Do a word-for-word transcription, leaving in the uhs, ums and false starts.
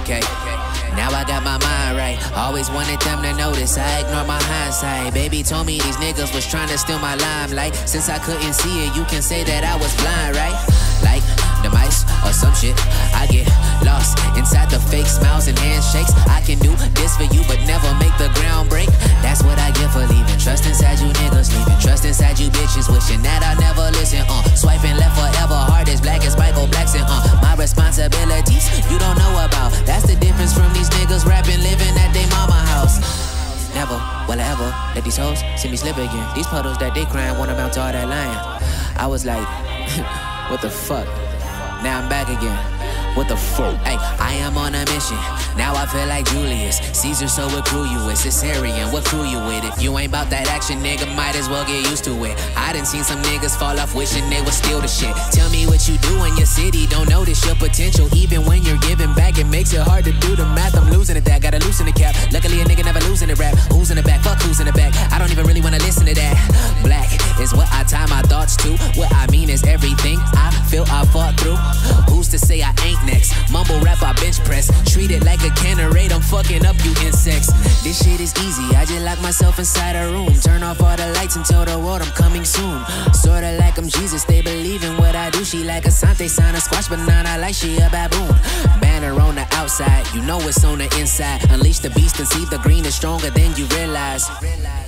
okay. Now I got my mind right. Always wanted them to notice, I ignore my hindsight. Baby told me these niggas was trying to steal my limelight. Since I couldn't see it, you can say that I was blind, right? Like the mice or some shit. I get lost inside the fake smiles and handshakes. I can do this for you, but never make the ground break. That's what I get for leaving. Trust inside you niggas leaving. Trust inside you bitches wishing that I never listen. Uh, swiping left forever, heart as black as Michael Blackson. Uh, my responsibilities you don't know about. That's the difference from these niggas rapping, living at they mama house. Never will I ever let these hoes see me slip again. These puddles that they crying won't amount to all that lying. I was like, what the fuck? Now I'm back again. What the fuck? Hey, I am on a mission. Now I feel like Julius Caesar, so what crew you with? Caesarian, what crew you with? If you ain't bout that action, nigga, might as well get used to it. I done seen some niggas fall off wishing they was still the shit. Tell me what you do in your city, don't notice your potential. Even when you're giving back, it makes it hard to do the math. I'm losing at that, gotta loosen the cap. Luckily a nigga never losing the rap. Who's in the back? Fuck who's in the back. I don't even really wanna listen to that. Black is what I tie my thoughts to. What I mean is everything I feel I fought through. Who's to say I ain't next? Mumble rap, I bench press. Treat it like a can of raid, I'm fucking up you insects. This shit is easy, I just lock myself inside a room. Turn off all the lights and tell the world I'm coming soon. Sorta like I'm Jesus, they believe in what I do. She like a Asante, sign a squash banana like she a baboon. Banner on the outside, you know it's on the inside. Unleash the beast and see the green is stronger than you realize.